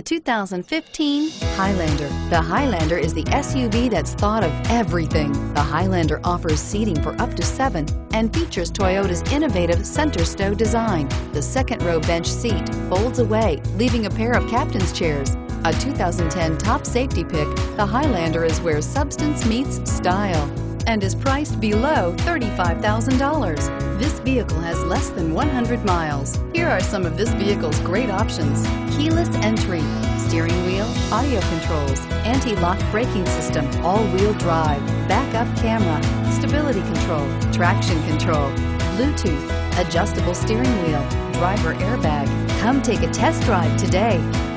The 2015 Highlander. The Highlander is the SUV that's thought of everything. The Highlander offers seating for up to 7 and features Toyota's innovative center stow design. The second row bench seat folds away, leaving a pair of captain's chairs. A 2010 top safety pick, the Highlander is where substance meets style and is priced below $35,000. This vehicle has less than 100 miles. Here are some of this vehicle's great options: keyless entry, steering wheel audio controls, anti-lock braking system, all-wheel drive, backup camera, stability control, traction control, Bluetooth, adjustable steering wheel, driver airbag. Come take a test drive today.